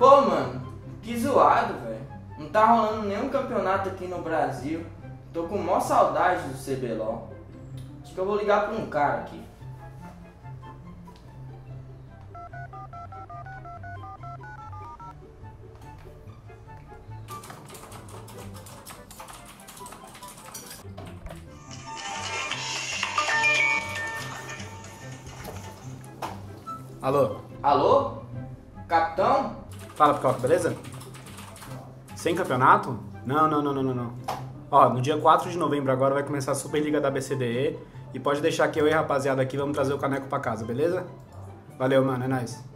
Pô, mano, que zoado, velho. Não tá rolando nenhum campeonato aqui no Brasil. Tô com mó saudade do CBLOL. Acho que eu vou ligar pra um cara aqui. Alô? Alô? Capitão? Fala, Picoca, beleza? Sem campeonato? Não. Ó, no dia 4 de novembro agora vai começar a Superliga da BCDE e pode deixar que eu e a rapaziada aqui vamos trazer o caneco pra casa, beleza? Valeu, mano, é nóis.